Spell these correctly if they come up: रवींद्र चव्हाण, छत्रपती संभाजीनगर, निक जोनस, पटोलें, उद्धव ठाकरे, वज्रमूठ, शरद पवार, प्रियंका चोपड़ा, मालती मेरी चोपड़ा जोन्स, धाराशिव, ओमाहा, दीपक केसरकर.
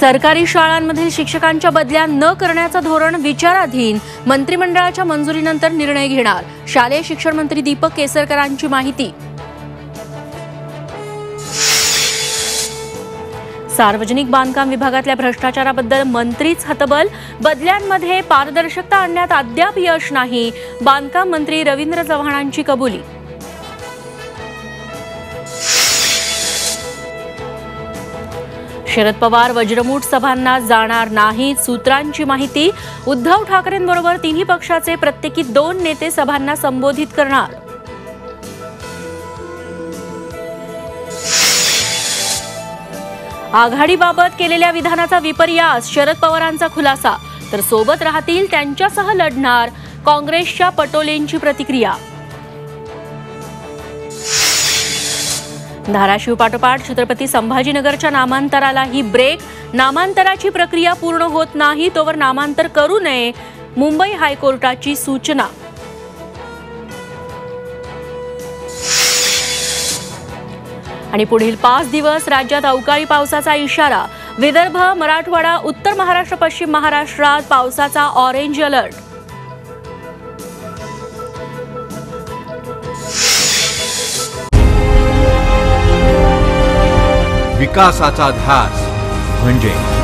सरकारी शाळांमधील शिक्षकांच्या बदल्या न करण्याचं धोरण विचाराधीन, मंत्रिमंडळाच्या मंजुरीनंतर निर्णय घेणार, शालेय शिक्षण मंत्री दीपक केसरकरांची माहिती। सार्वजनिक बांधकाम विभागातल्या भ्रष्टाचाराबद्दल मंत्रीच हतबल, बदल्यांमध्ये पारदर्शकता आणण्यात अद्याप यश नाही, बांधकाम मंत्री रवींद्र चव्हाणांची कबुली। शरद पवार वज्रमूठ सभांना जाणार नाहीत, सूत्रांची माहिती। उद्धव ठाकरेंबरोबर तिन्ही पक्षाचे प्रत्येकी 2 नेते सभांना संबोधित करणार। आघाडीबाबत केलेल्या विधानाचा विपर्यास शरद पवारांचा खुलासा, तर सोबत राहतील त्यांच्यासह लढणार, काँग्रेसच्या पटोलेंची प्रतिक्रिया। धाराशिव पाठोपाठ छत्रपती संभाजीनगरच्या नामांतरालाही ब्रेक, नामांतराची प्रक्रिया पूर्ण होत नाही तोवर नामांतर करू नये, मुंबई हायकोर्टाची सूचना। आणि पुढील 5 दिवस राज्यात अवकाळी पावसाचा इशारा, विदर्भ, मराठवाडा, उत्तर महाराष्ट्र, पश्चिम महाराष्ट्रात पावसाचा ऑरेंज अलर्ट। विकासाचा ध्यास म्हणजे